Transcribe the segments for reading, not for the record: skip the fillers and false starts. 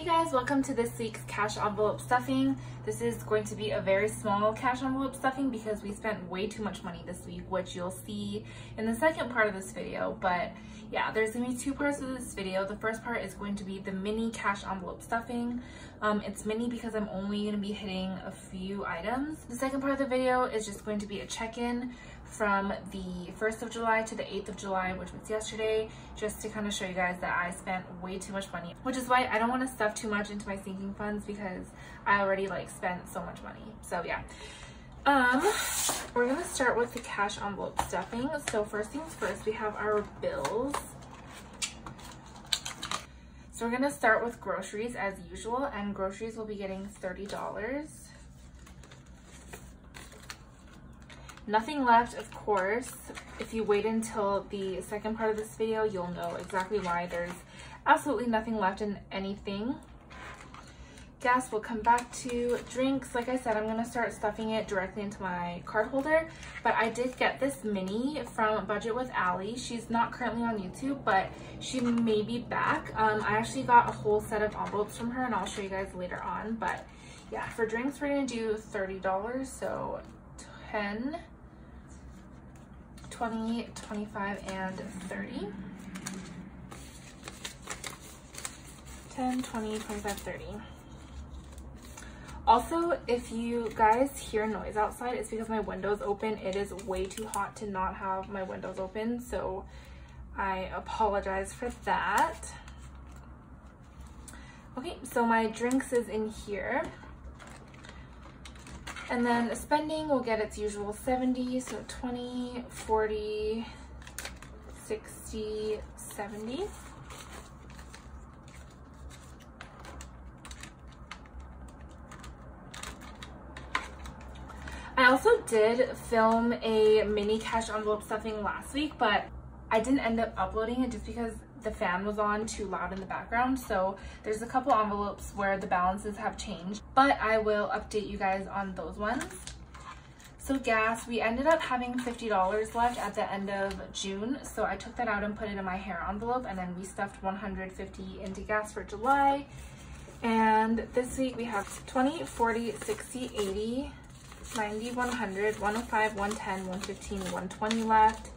Hey guys, welcome to this week's cash envelope stuffing. This is going to be a very small cash envelope stuffing because we spent way too much money this week, which you'll see in the second part of this video. But yeah, there's gonna be two parts of this video. The first part is going to be the mini cash envelope stuffing. It's mini because I'm only gonna be hitting a few items. The second part of the video is just going to be a check-in from the 1st of July to the 8th of July, which was yesterday, just to kind of show you guys that I spent way too much money, which is why I don't want to stuff too much into my sinking funds because I already like spent so much money. So yeah, we're gonna start with the cash envelope stuffing. So first things first, we have our bills. So we're gonna start with groceries as usual, and groceries will be getting $30. Nothing left, of course. If you wait until the second part of this video, you'll know exactly why there's absolutely nothing left in anything. Gas will come back to. Drinks, like I said, I'm gonna start stuffing it directly into my card holder, but I did get this mini from Budget with Allie. She's not currently on YouTube, but she may be back. I actually got a whole set of envelopes from her and I'll show you guys later on, but yeah, for drinks, we're gonna do $30, so 10, 20, 25, and 30. 10, 20, 25, 30. Also, if you guys hear noise outside, it's because my window's open. It is way too hot to not have my windows open, so I apologize for that. Okay, so my drinks is in here. And then spending will get its usual 70, so 20, 40, 60, 70. I also did film a mini cash envelope stuffing last week, but I didn't end up uploading it just because the fan was on too loud in the background, so there's a couple envelopes where the balances have changed, but I will update you guys on those ones. So gas, we ended up having $50 left at the end of June, so I took that out and put it in my hair envelope, and then we stuffed $150 into gas for July. And this week we have 20, 40, 60, 80, 90, 100, 105, 110, 115, 120 left.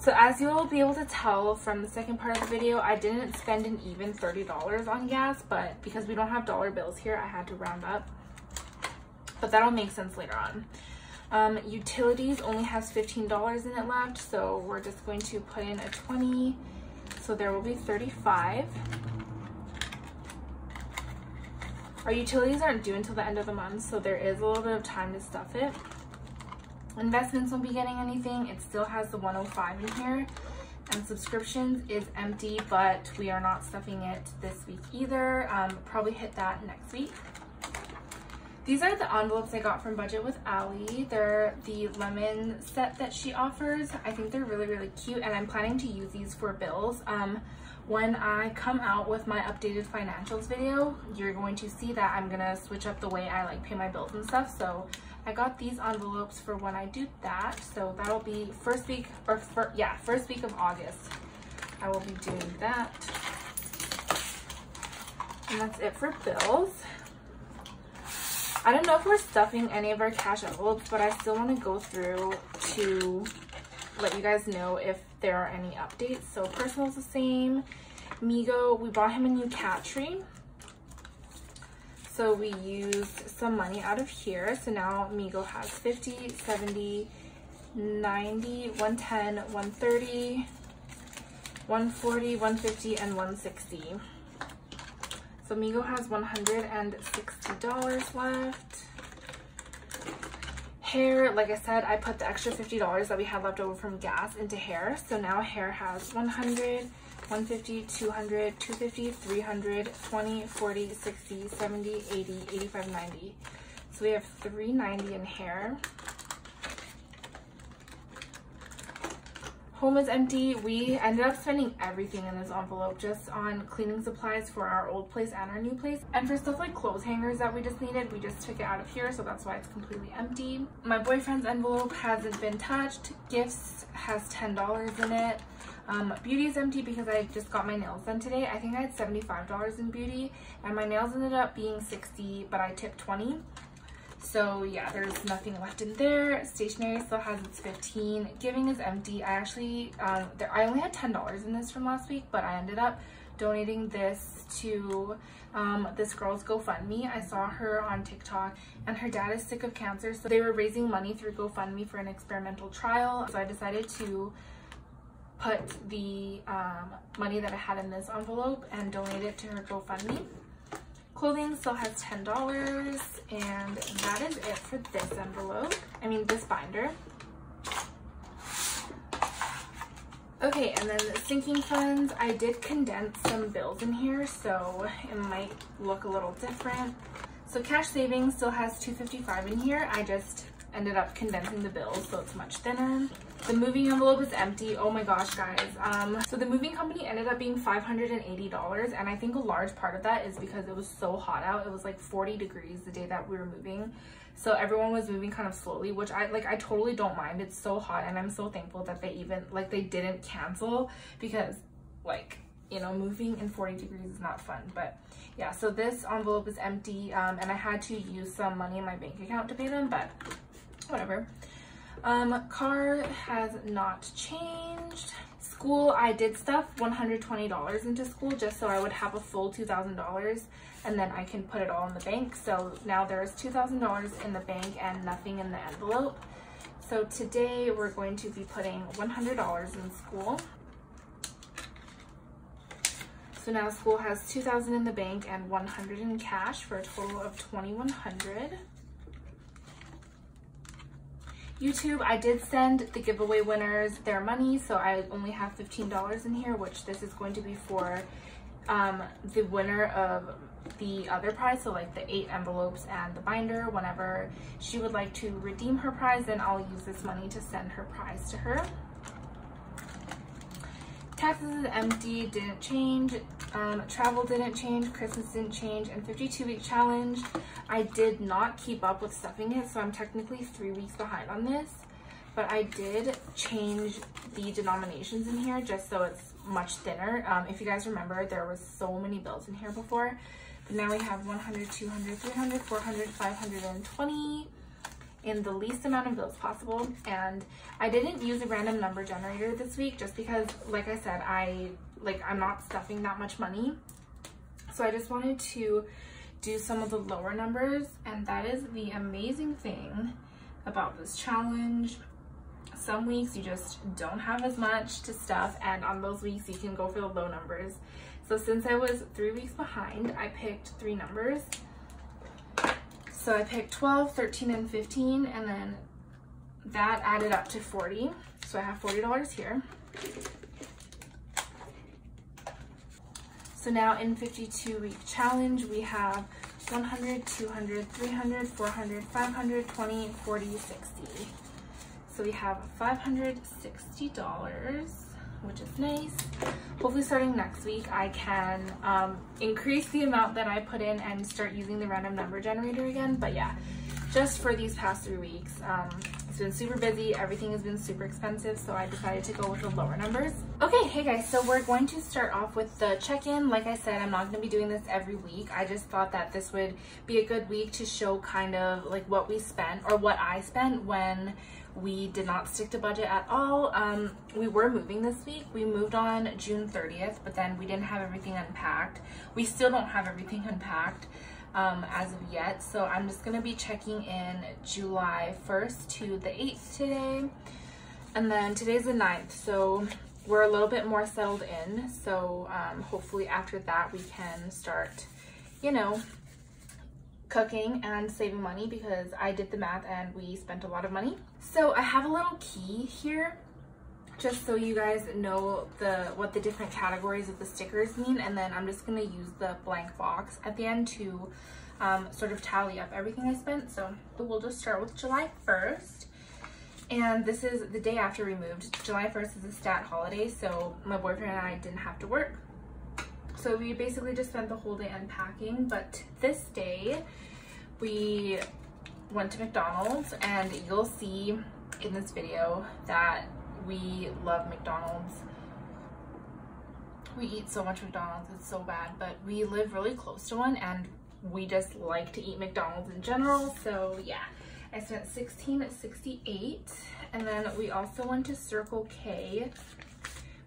So as you'll be able to tell from the second part of the video, I didn't spend an even $30 on gas, but because we don't have dollar bills here, I had to round up. But that'll make sense later on. Utilities only has $15 in it left, so we're just going to put in a 20. So there will be 35. Our utilities aren't due until the end of the month, so there is a little bit of time to stuff it. Investments won't be getting anything. It still has the 105 in here. And subscriptions is empty, but we are not stuffing it this week either. Probably hit that next week. These are the envelopes I got from Budget with Allie. They're the lemon set that she offers. I think they're really, really cute, and I'm planning to use these for bills. When I come out with my updated financials video, you're going to see that I'm gonna switch up the way I like pay my bills and stuff. So I got these envelopes for when I do that. So that'll be first week of August. I will be doing that. And that's it for bills. I don't know if we're stuffing any of our cash envelopes, but I still want to go through to let you guys know if there are any updates. So personal's the same. Migo, we bought him a new cat tree, so we used some money out of here. So now Migo has 50, 70, 90, 110, 130, 140, 150, and 160. So Migo has $160 left. Hair, like I said, I put the extra $50 that we had left over from gas into hair. So now hair has 100, 150, 200, 250, 300, 20, 40, 60, 70, 80, 85, 90. So we have 390 in hair. Home is empty. We ended up spending everything in this envelope just on cleaning supplies for our old place and our new place. And for stuff like clothes hangers that we just needed, we just took it out of here, so that's why it's completely empty. My boyfriend's envelope hasn't been touched. Gifts has $10 in it. Beauty is empty because I just got my nails done today. I think I had $75 in beauty, and my nails ended up being $60, but I tipped $20. So yeah, there's nothing left in there. Stationery still has its $15. Giving is empty. I actually, I only had $10 in this from last week, but I ended up donating this to this girl's GoFundMe. I saw her on TikTok, and her dad is sick of cancer, so they were raising money through GoFundMe for an experimental trial. So I decided to put the money that I had in this envelope and donate it to her GoFundMe. Clothing still has $10, and that is it for this envelope. I mean, this binder. Okay, and then the sinking funds. I did condense some bills in here, so it might look a little different. So cash savings still has $255 in here. I just ended up condensing the bills, so it's much thinner. The moving envelope is empty. Oh my gosh, guys. So the moving company ended up being $580, and I think a large part of that is because it was so hot out. It was like 40 degrees the day that we were moving, so everyone was moving kind of slowly, which I totally don't mind. It's so hot, and I'm so thankful that they even they didn't cancel, because you know, moving in 40 degrees is not fun. But yeah, so this envelope is empty, and I had to use some money in my bank account to pay them, but whatever. Car has not changed. School, I did stuff $120 into school just so I would have a full $2,000, and then I can put it all in the bank. So now there's $2,000 in the bank and nothing in the envelope. So today we're going to be putting $100 in school. So now school has $2,000 in the bank and $100 in cash, for a total of $2,100. YouTube, I did send the giveaway winners their money, so I only have $15 in here, which this is going to be for the winner of the other prize, so like the 8 envelopes and the binder. Whenever she would like to redeem her prize, then I'll use this money to send her prize to her. Taxes is empty, didn't change. Travel didn't change, Christmas didn't change, and 52-week challenge, I did not keep up with stuffing it, so I'm technically 3 weeks behind on this, but I did change the denominations in here just so it's much thinner. If you guys remember, there was so many bills in here before, but now we have 100, 200, 300, 400, 520 in the least amount of bills possible. And I didn't use a random number generator this week just because, like I said, I'm not stuffing that much money, so I just wanted to do some of the lower numbers. And that is the amazing thing about this challenge. Some weeks you just don't have as much to stuff, and on those weeks you can go for the low numbers. So since I was 3 weeks behind, I picked 3 numbers. So I picked 12, 13, and 15, and then that added up to 40. So I have $40 here. So now in 52-week challenge, we have 100, 200, 300, 400, 500, 20, 40, 60. So we have $560, which is nice. Hopefully starting next week, I can increase the amount that I put in and start using the random number generator again. But yeah, just for these past 3 weeks, it's been super busy. Everything has been super expensive, so I decided to go with the lower numbers. Okay, hey guys, so we're going to start off with the check-in. Like I said, I'm not going to be doing this every week. I just thought that this would be a good week to show kind of like what we spent, or what I spent when we did not stick to budget at all. We were moving this week. We moved on June 30th, but then we didn't have everything unpacked. We still don't have everything unpacked as of yet, so I'm just gonna be checking in July 1st to the 8th today, and then today's the 9th, so we're a little bit more settled in. So hopefully after that we can start, you know, cooking and saving money, because I did the math and we spent a lot of money. So I have a little key here just so you guys know what the different categories of the stickers mean, and then I'm just gonna use the blank box at the end to sort of tally up everything I spent. So we'll just start with July 1st. And this is the day after we moved. July 1st is a stat holiday, so my boyfriend and I didn't have to work. So we basically just spent the whole day unpacking, but this day we went to McDonald's, and you'll see in this video that we love McDonald's. We eat so much McDonald's, it's so bad, but we live really close to one and we just like to eat McDonald's in general, so yeah. I spent $16.68, and then we also went to Circle K,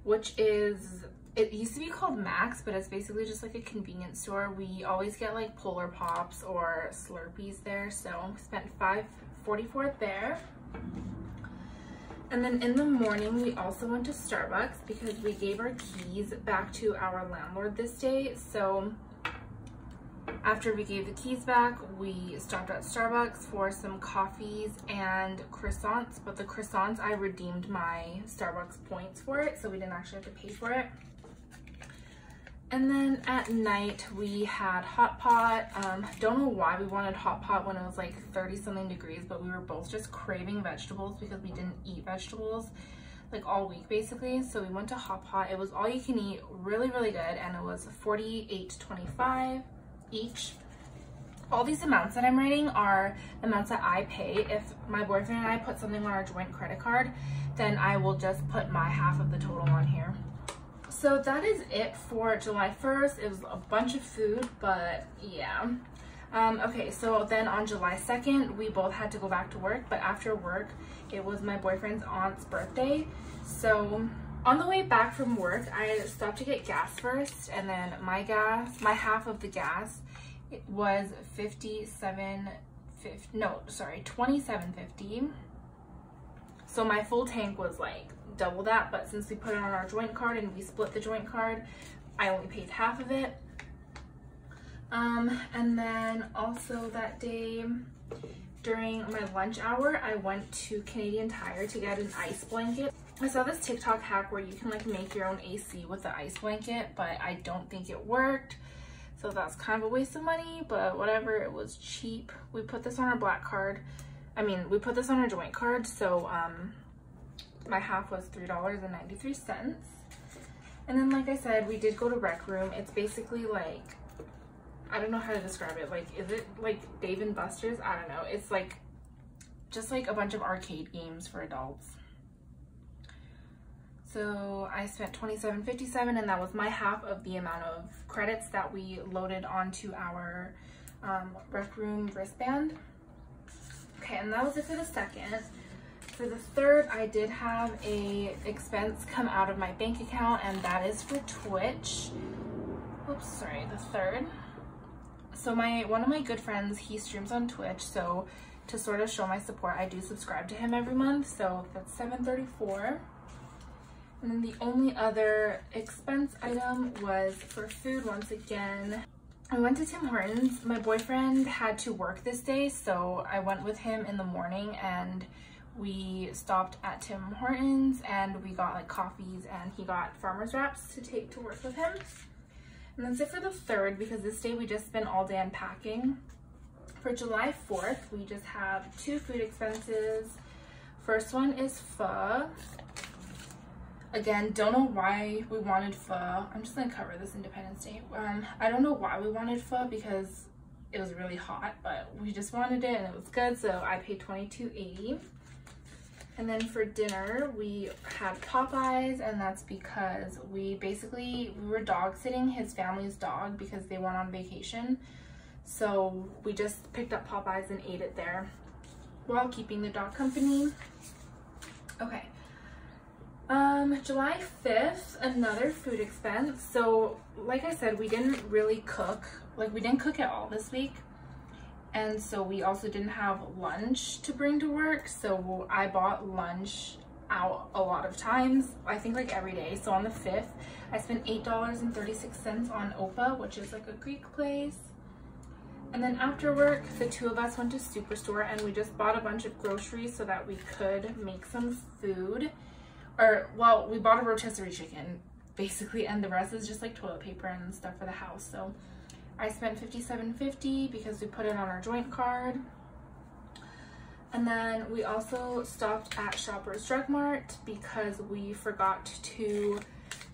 which is, it used to be called Max, but it's basically just like a convenience store. We always get like Polar Pops or Slurpees there, so I spent $5.44 there. And then in the morning, we also went to Starbucks because we gave our keys back to our landlord this day, so after we gave the keys back, we stopped at Starbucks for some coffees and croissants, but the croissants, I redeemed my Starbucks points for it, so we didn't actually have to pay for it. And then at night, we had hot pot. Don't know why we wanted hot pot when it was like 30-something degrees, but we were both just craving vegetables because we didn't eat vegetables like all week basically. So we went to hot pot. It was all you can eat, really, really good, and it was $48.25. each. All these amounts that I'm writing are amounts that I pay. If my boyfriend and I put something on our joint credit card, then I will just put my half of the total on here. So that is it for July 1st. It was a bunch of food, but yeah. Okay, so then on July 2nd, we both had to go back to work, but after work, it was my boyfriend's aunt's birthday. So on the way back from work, I stopped to get gas first, and then my gas, my half of the gas, it was $27.50. So my full tank was like double that, but since we put it on our joint card and we split the joint card, I only paid half of it. And then also that day, during my lunch hour, I went to Canadian Tire to get an ice blanket. I saw this TikTok hack where you can like make your own AC with the ice blanket, but I don't think it worked. So that's kind of a waste of money, but whatever, it was cheap. We put this on our black card. I mean, we put this on our joint card, so my half was $3.93. And then like I said, we did go to Rec Room. It's basically like, I don't know how to describe it. Like, is it like Dave and Buster's? I don't know. It's like, just like a bunch of arcade games for adults. So I spent $27.57, and that was my half of the amount of credits that we loaded onto our Rec Room wristband. Okay, and that was it for the second. For the third, I did have a expense come out of my bank account, and that is for Twitch. Oops, sorry, the third. So one of my good friends, he streams on Twitch, so to sort of show my support, I do subscribe to him every month, so that's $7.34. And then the only other expense item was for food once again. I went to Tim Hortons. My boyfriend had to work this day, so I went with him in the morning, and we stopped at Tim Hortons, and we got like coffees, and he got farmer's wraps to take to work with him. And that's it for the third, because this day we just spent all day unpacking. For July 4th, we just have two food expenses. First one is pho. Again, don't know why we wanted pho. I'm just gonna cover this Independence Day. I don't know why we wanted pho because it was really hot, but we just wanted it and it was good, so I paid $22.80. And then for dinner, we had Popeyes, and that's because we were dog sitting his family's dog because they went on vacation. So we just picked up Popeyes and ate it there while keeping the dog company. Okay. July 5th, another food expense. So like I said, we didn't really cook, like we didn't cook at all this week. And so we also didn't have lunch to bring to work. So I bought lunch out a lot of times, I think like every day. So on the 5th, I spent $8.36 on Opa, which is like a Greek place. And then after work, the two of us went to Superstore and we just bought a bunch of groceries so that we could make some food. Well, we bought a rotisserie chicken, basically, and the rest is just like toilet paper and stuff for the house. So I spent $57.50 because we put it on our joint card. And then we also stopped at Shoppers Drug Mart because we forgot to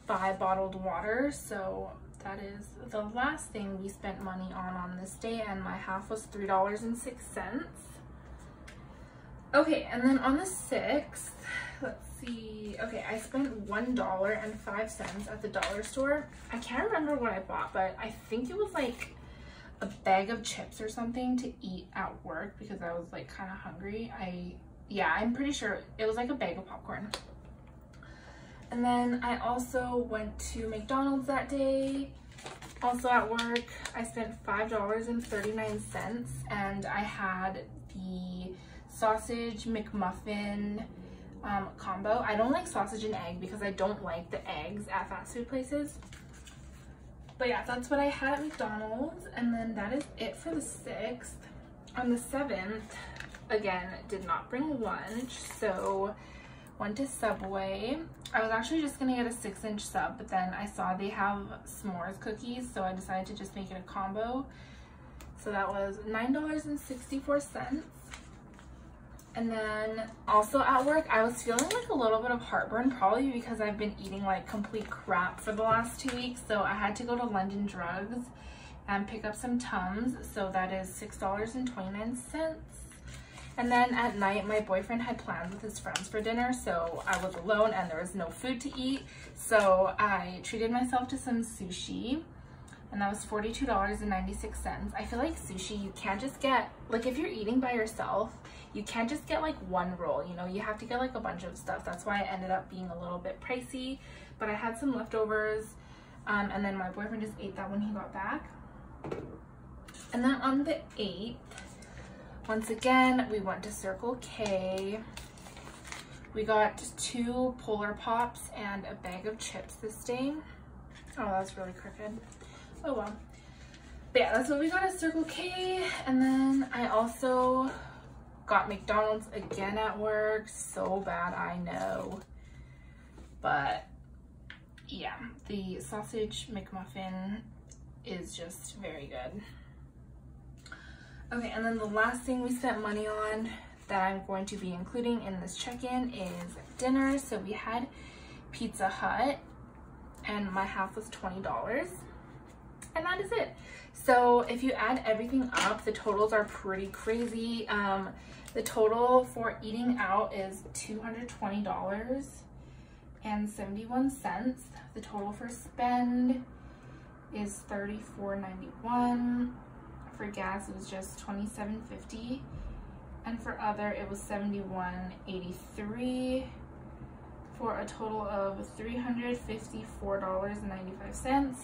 buy bottled water. So that is the last thing we spent money on this day, and my half was $3.06. Okay, and then on the 6th, let's see. Okay, I spent $1.05 at the dollar store. I can't remember what I bought, but I think it was like a bag of chips or something to eat at work because I was like kind of hungry. I'm pretty sure it was like a bag of popcorn. And then I also went to McDonald's that day, also at work. I spent $5.39 and I had the sausage McMuffin combo. I don't like sausage and egg because I don't like the eggs at fast food places. But yeah, that's what I had at McDonald's, and then that is it for the 6th. On the 7th, again, did not bring lunch, so went to Subway. I was actually just gonna get a 6-inch sub, but then I saw they have s'mores cookies, so I decided to just make it a combo. So that was $9.64. And then also at work, I was feeling like a little bit of heartburn, probably because I've been eating like complete crap for the last 2 weeks. So I had to go to London Drugs and pick up some Tums. So that is $6.29. And then at night, my boyfriend had plans with his friends for dinner. So I was alone and there was no food to eat. So I treated myself to some sushi. And that was $42.96. I feel like sushi, you can't just get, like if you're eating by yourself, you can't just get like one roll, you know, you have to get like a bunch of stuff. That's why it ended up being a little bit pricey, but I had some leftovers. And then my boyfriend just ate that when he got back. And then on the 8th, once again, we went to Circle K. We got 2 Polar Pops and a bag of chips this day. Oh, that's really crooked. Oh well. But yeah, that's what we got at Circle K. And then I also got McDonald's again at work. So bad, I know. But yeah, the sausage McMuffin is just very good. Okay, and then the last thing we spent money on that I'm going to be including in this check-in is dinner. So we had Pizza Hut and my half was $20. And that is it. So if you add everything up, the totals are pretty crazy. The total for eating out is $220.71. The total for spend is $34.91. For gas, it was just $27.50, and for other, it was $71.83. for a total of $354.95.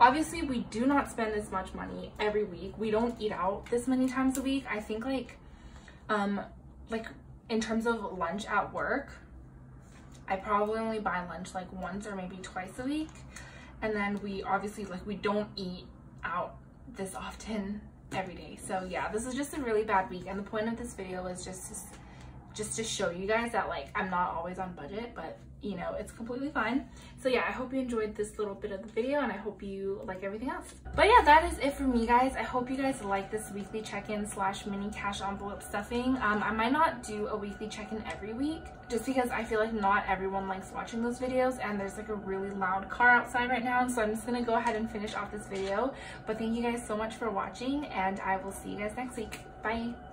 Obviously, we do not spend this much money every week. We don't eat out this many times a week. I think like in terms of lunch at work, I probably only buy lunch like once or maybe twice a week. And then we obviously like we don't eat out this often every day. So yeah, this is just a really bad week. And the point of this video is just to show you guys that like I'm not always on budget, but you know, it's completely fine. So yeah, I hope you enjoyed this little bit of the video and I hope you like everything else. But yeah, that is it for me, guys. I hope you guys like this weekly check-in slash mini cash envelope stuffing. I might not do a weekly check-in every week just because I feel like not everyone likes watching those videos, and there's like a really loud car outside right now, so I'm just gonna go ahead and finish off this video. But thank you guys so much for watching, and I will see you guys next week. Bye.